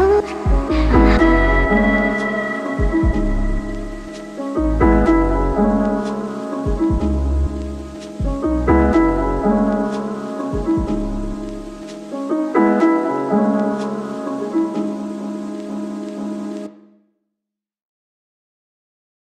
So